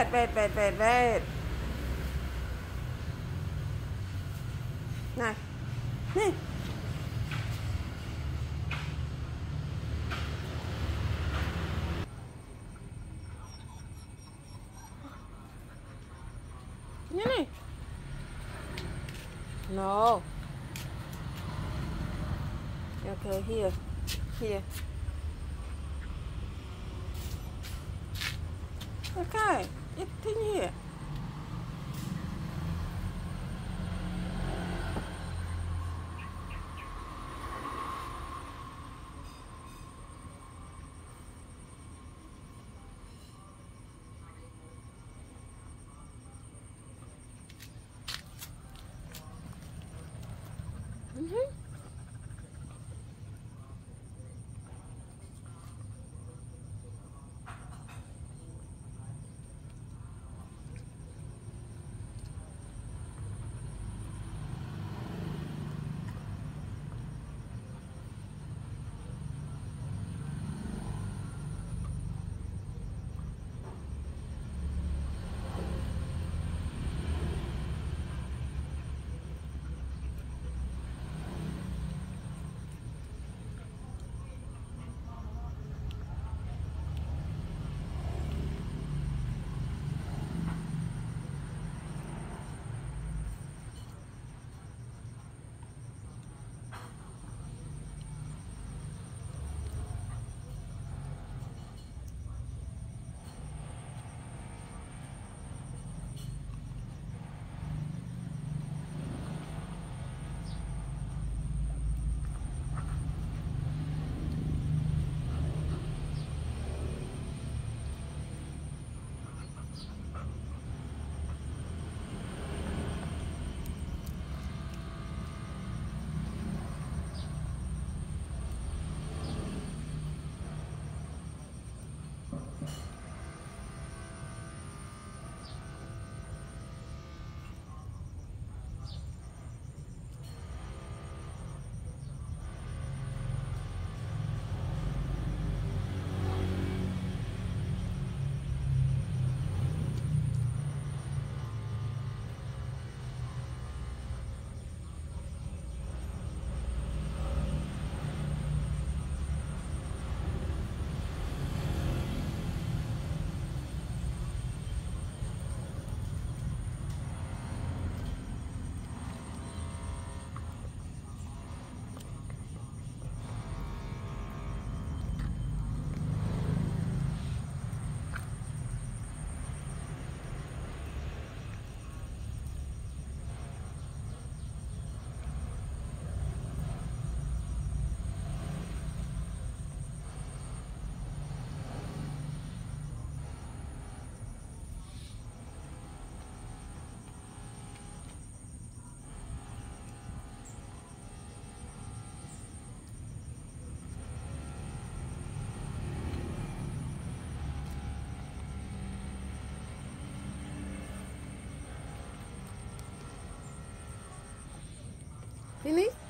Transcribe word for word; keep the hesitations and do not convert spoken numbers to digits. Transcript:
Wait, wait, wait, wait, wait. No. No. No. No. Okay, here. Here. Okay, it's in here. Mm-hmm. Finish?